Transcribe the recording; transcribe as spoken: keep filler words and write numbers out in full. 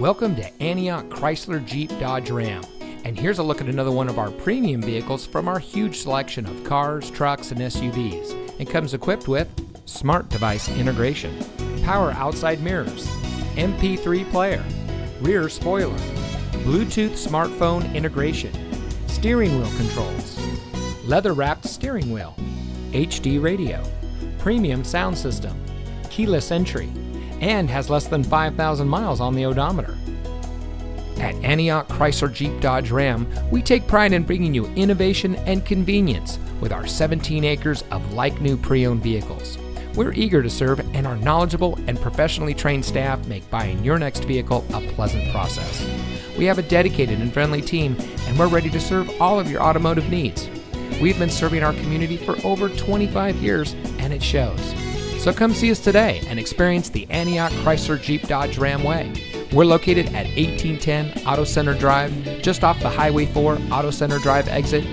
Welcome to Antioch Chrysler Jeep Dodge Ram, and here's a look at another one of our premium vehicles from our huge selection of cars, trucks, and S U Vs, and comes equipped with smart device integration, power outside mirrors, M P three player, rear spoiler, Bluetooth smartphone integration, steering wheel controls, leather-wrapped steering wheel, H D radio, premium sound system, keyless entry, and has less than five thousand miles on the odometer. At Antioch Chrysler Jeep Dodge Ram, we take pride in bringing you innovation and convenience with our seventeen acres of like-new pre-owned vehicles. We're eager to serve, and our knowledgeable and professionally trained staff make buying your next vehicle a pleasant process. We have a dedicated and friendly team, and we're ready to serve all of your automotive needs. We've been serving our community for over twenty-five years, and it shows. So come see us today and experience the Antioch Chrysler Jeep Dodge Ram way. We're located at eighteen ten Auto Center Drive, just off the Highway four Auto Center Drive exit